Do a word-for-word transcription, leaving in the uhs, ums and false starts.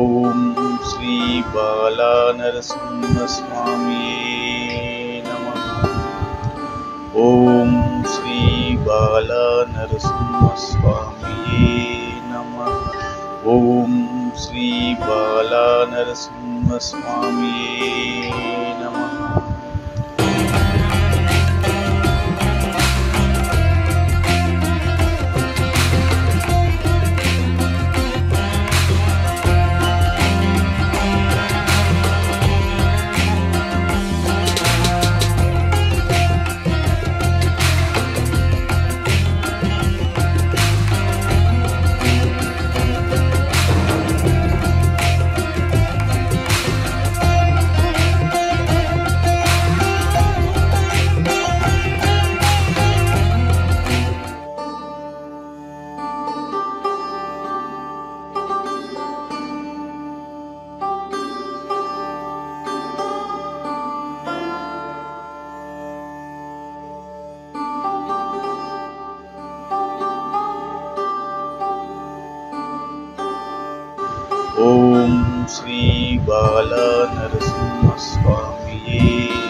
Om Sri Bala Narasimha Swamy Namah. Om Sri Bala Narasimha Swamy Namah. Om Sri Bala Narasimha Swamy Namah. Om Sri Bala Narasimha Swamy.